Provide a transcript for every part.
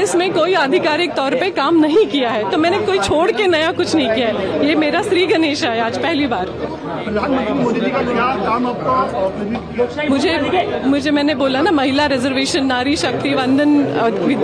कांग्रेस में कोई आधिकारिक तौर पे काम नहीं किया है, तो मैंने कोई छोड़ के नया कुछ नहीं किया है। ये मेरा श्री गणेश है आज पहली बार। मुझे मैंने बोला ना, महिला रिजर्वेशन, नारी शक्ति वंदन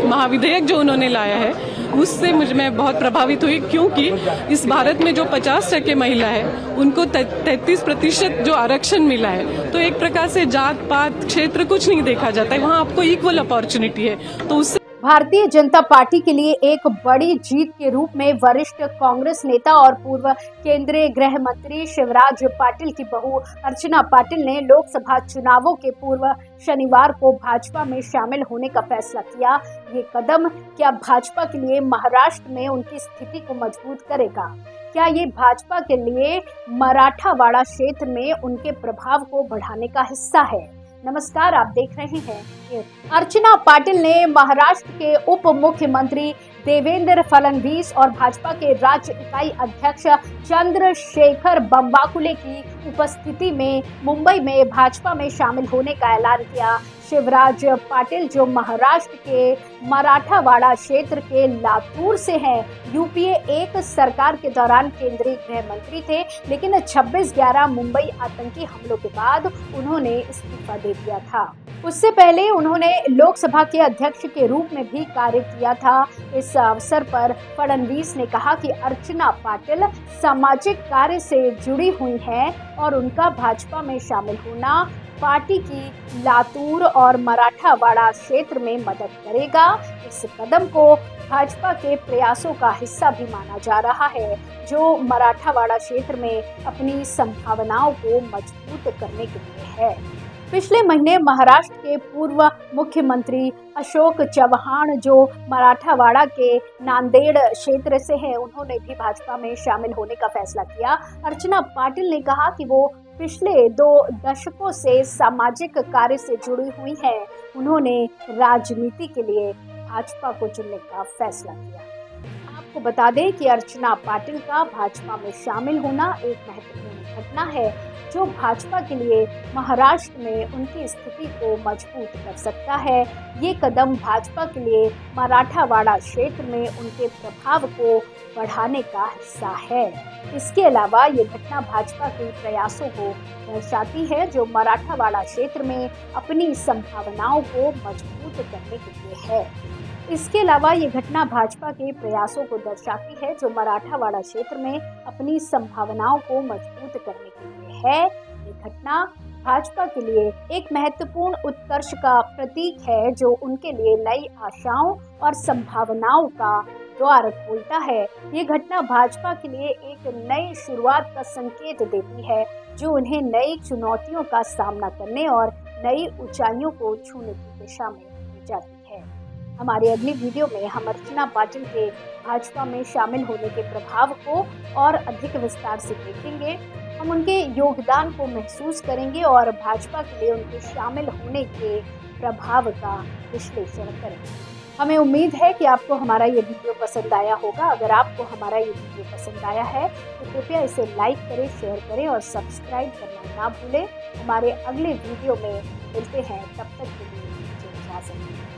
महाविधेयक जो उन्होंने लाया है उससे मैं बहुत प्रभावित हुई, क्योंकि इस भारत में जो 50% महिला है उनको 33% जो आरक्षण मिला है, तो एक प्रकार से जात पात क्षेत्र कुछ नहीं देखा जाता है, वहाँ आपको इक्वल अपॉर्चुनिटी है। तो उससे भारतीय जनता पार्टी के लिए एक बड़ी जीत के रूप में वरिष्ठ कांग्रेस नेता और पूर्व केंद्रीय गृह मंत्री शिवराज पाटिल की बहू अर्चना पाटिल ने लोकसभा चुनावों के पूर्व शनिवार को भाजपा में शामिल होने का फैसला किया। ये कदम क्या भाजपा के लिए महाराष्ट्र में उनकी स्थिति को मजबूत करेगा? क्या ये भाजपा के लिए मराठावाड़ा क्षेत्र में उनके प्रभाव को बढ़ाने का हिस्सा है? नमस्कार, आप देख रहे हैं। अर्चना पाटिल ने महाराष्ट्र के उप मुख्यमंत्री देवेंद्र फडणवीस और भाजपा के राज्य इकाई अध्यक्ष चंद्रशेखर बवांकुले की उपस्थिति में मुंबई में भाजपा में शामिल होने का ऐलान किया। शिवराज पाटिल जो महाराष्ट्र के मराठावाड़ा क्षेत्र के लातूर से हैं, UPA-1 सरकार के दौरान केंद्रीय गृह मंत्री थे, लेकिन 26/11 मुंबई आतंकी हमलों के बाद उन्होंने इस्तीफा दे दिया था। उससे पहले उन्होंने लोकसभा के अध्यक्ष के रूप में भी कार्य किया था। इस अवसर पर फडणवीस ने कहा कि अर्चना पाटिल सामाजिक कार्य से जुड़ी हुई हैं और उनका भाजपा में शामिल होना पार्टी की लातूर और मराठावाड़ा क्षेत्र में मदद करेगा। इस कदम को भाजपा के प्रयासों का हिस्सा भी माना जा रहा है, जो मराठावाड़ा क्षेत्र में अपनी संभावनाओं को मजबूत करने के लिए है। पिछले महीने महाराष्ट्र के पूर्व मुख्यमंत्री अशोक चव्हाण जो मराठावाड़ा के नांदेड़ क्षेत्र से हैं, उन्होंने भी भाजपा में शामिल होने का फैसला किया। अर्चना पाटिल ने कहा कि वो पिछले 2 दशकों से सामाजिक कार्य से जुड़ी हुई हैं। उन्होंने राजनीति के लिए भाजपा को चुनने का फैसला किया। आपको बता दें कि अर्चना पाटिल का भाजपा में शामिल होना एक महत्वपूर्ण घटना है, जो भाजपा के लिए महाराष्ट्र में उनकी स्थिति को मजबूत कर सकता है। ये कदम भाजपा के लिए मराठावाड़ा क्षेत्र में उनके प्रभाव को बढ़ाने का हिस्सा है। इसके अलावा ये घटना भाजपा के प्रयासों को दर्शाती है, जो मराठावाड़ा क्षेत्र में अपनी संभावनाओं को मजबूत करने के लिए है। इसके अलावा ये घटना भाजपा के प्रयासों को दर्शाती है, जो मराठावाड़ा क्षेत्र में अपनी संभावनाओं को मजबूत करने के लिए है। ये घटना भाजपा के लिए एक महत्वपूर्ण उत्कर्ष का प्रतीक है, जो उनके लिए नई आशाओं और संभावनाओं का द्वार खोलता है। ये घटना भाजपा के लिए एक नई शुरुआत का संकेत देती है, जो उन्हें नई चुनौतियों का सामना करने और नई ऊंचाइयों को छूने की दिशा में ले जाती है। हमारे अगली वीडियो में हम अर्चना पाटिल के भाजपा में शामिल होने के प्रभाव को और अधिक विस्तार से देखेंगे। हम उनके योगदान को महसूस करेंगे और भाजपा के लिए उनके शामिल होने के प्रभाव का विश्लेषण करेंगे। हमें उम्मीद है कि आपको हमारा ये वीडियो पसंद आया होगा। अगर आपको हमारा ये वीडियो पसंद आया है तो कृपया इसे लाइक करें, शेयर करें और सब्सक्राइब करना ना भूलें। हमारे अगले वीडियो में मिलते हैं, तब तक के लिए इजाज़त।